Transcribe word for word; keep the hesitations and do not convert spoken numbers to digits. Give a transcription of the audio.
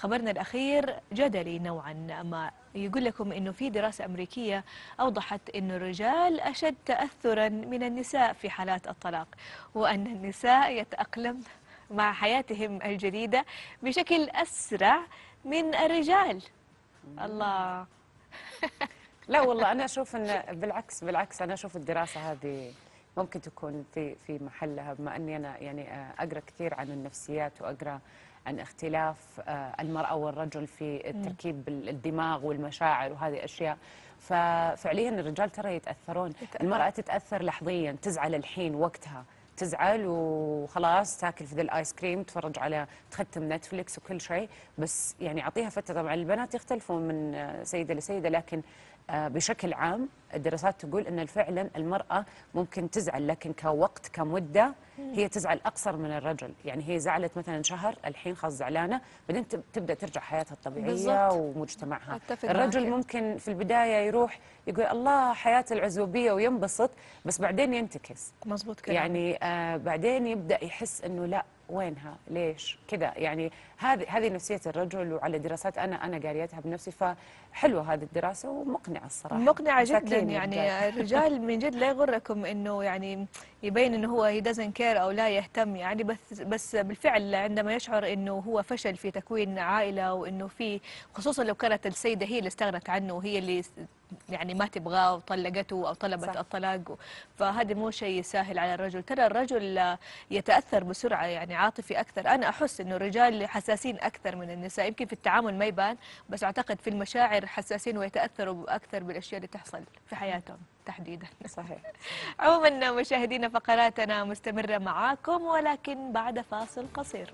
خبرنا الأخير جدلي نوعا ما، يقول لكم أنه في دراسة أمريكية أوضحت أن الرجال أشد تأثرا من النساء في حالات الطلاق، وأن النساء يتأقلمن مع حياتهم الجديدة بشكل أسرع من الرجال. الله لا والله أنا أشوف أن بالعكس، بالعكس أنا أشوف الدراسة هذه ممكن تكون في في محلها، بما أني أنا يعني أقرأ كثير عن النفسيات وأقرأ عن اختلاف المرأة والرجل في تركيب الدماغ والمشاعر وهذه أشياء. ففعليا الرجال ترى يتأثرون، المرأة تتأثر لحظيا، تزعل الحين وقتها، تزعل وخلاص تاكل في ذا الايس كريم، تتفرج على تختم نتفليكس وكل شيء، بس يعني اعطيها فتره. طبعا البنات يختلفون من سيده لسيده، لكن بشكل عام الدراسات تقول ان فعلا المراه ممكن تزعل، لكن كوقت كمده هي تزعل اقصر من الرجل. يعني هي زعلت مثلا شهر، الحين خلاص زعلانه، بعدين تبدا ترجع حياتها الطبيعيه بالزبط. ومجتمعها. الرجل معك. ممكن في البدايه يروح يقول الله حياه العزوبيه وينبسط، بس بعدين ينتكس. مظبوط كده. يعني آه بعدين يبدا يحس انه لا وينها، ليش كذا. يعني هذه هذه نفسيه الرجل، وعلى دراسات انا انا قاريتها بنفسي، فحلوه هذه الدراسه ومقنعه الصراحه، مقنعه جدا. يعني الرجال من جد لا يغركم انه يعني يبين انه هو هي دزنت كير او لا يهتم، يعني بس بس بالفعل عندما يشعر انه هو فشل في تكوين عائله، وانه في خصوصا لو كانت السيده هي اللي استغنت عنه وهي اللي يعني ما تبغاه وطلقته او طلبت الطلاق، فهذا مو شيء سهل على الرجل. ترى الرجل يتاثر بسرعه يعني عاطفي اكثر، انا احس انه الرجال حساسين اكثر من النساء، يمكن في التعامل ما يبان، بس اعتقد في المشاعر حساسين ويتاثروا اكثر بالاشياء اللي تحصل في حياتهم تحديدا. صحيح. عموما مشاهدينا فقراتنا مستمره معاكم، ولكن بعد فاصل قصير.